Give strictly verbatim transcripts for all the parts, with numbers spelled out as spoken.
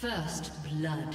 First blood.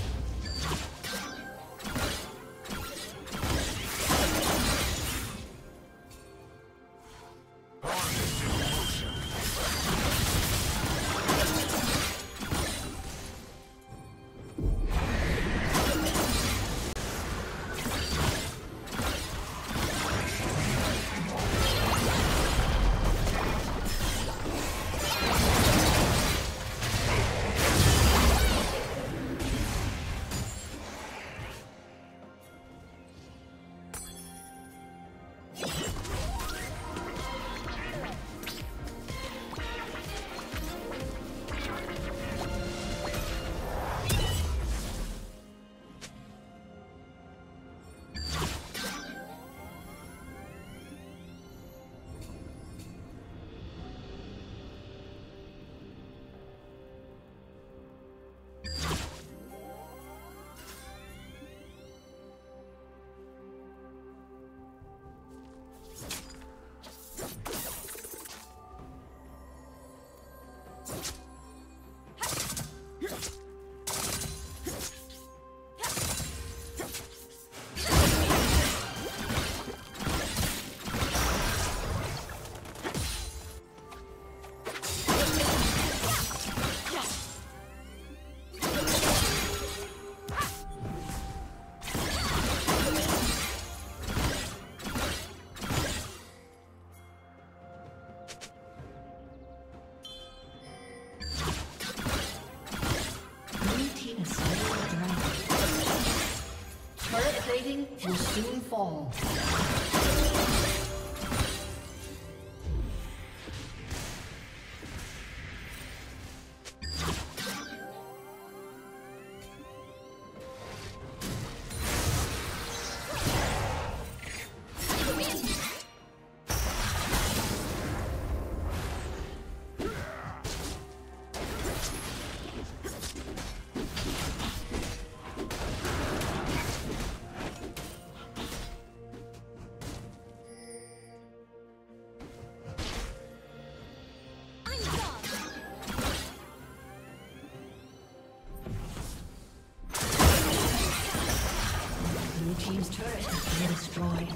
Will soon fall. Team's turret has been destroyed.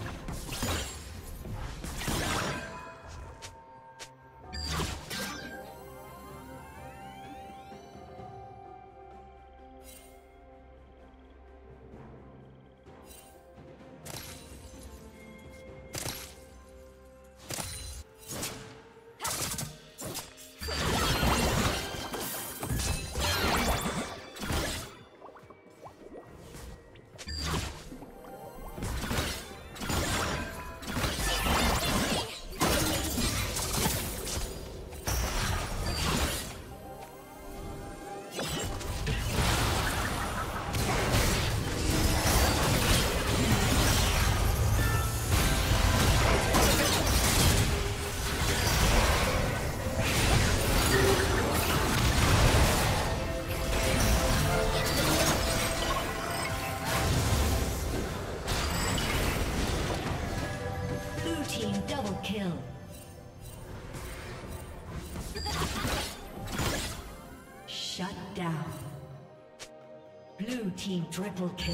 Shut down. Blue team triple kill.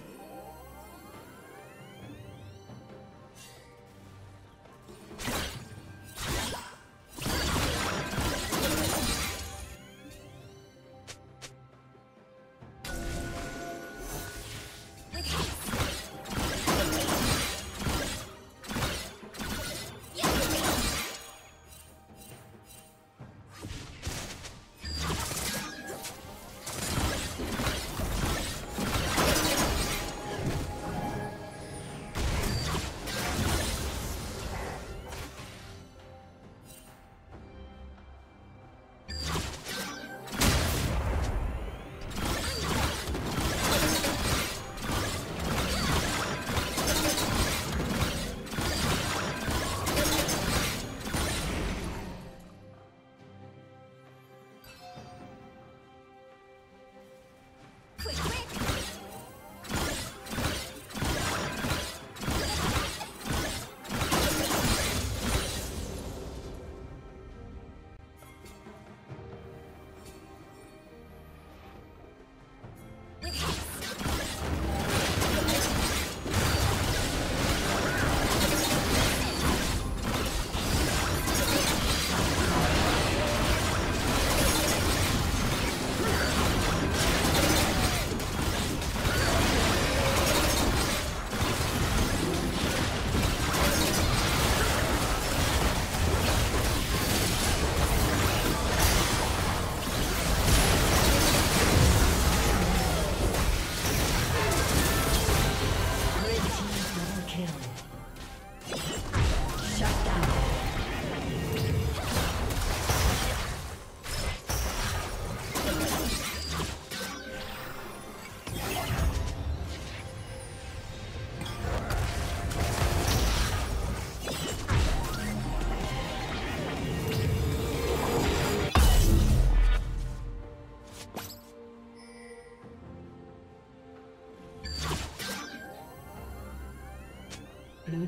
Blue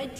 Red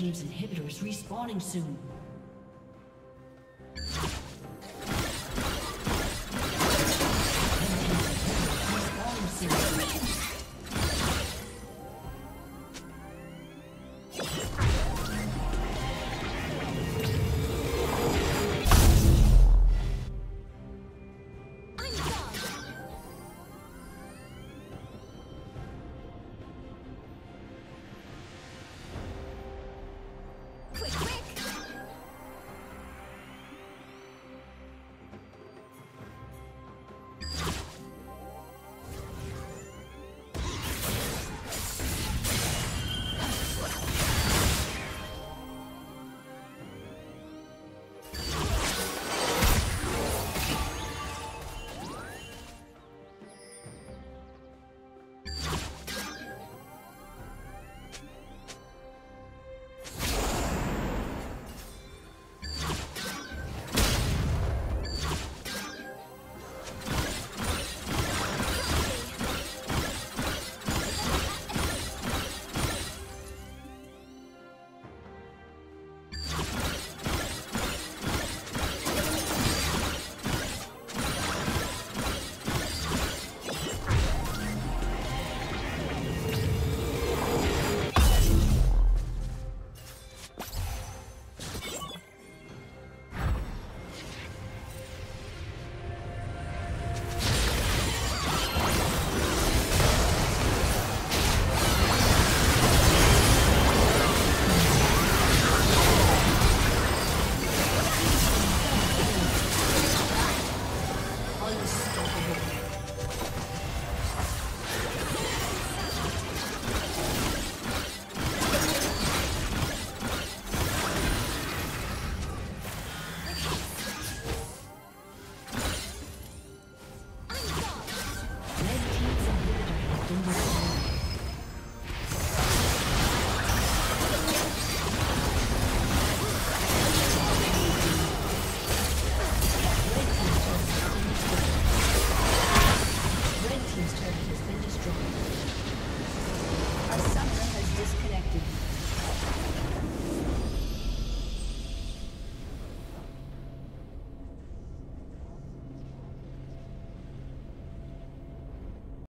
team's inhibitor is respawning soon.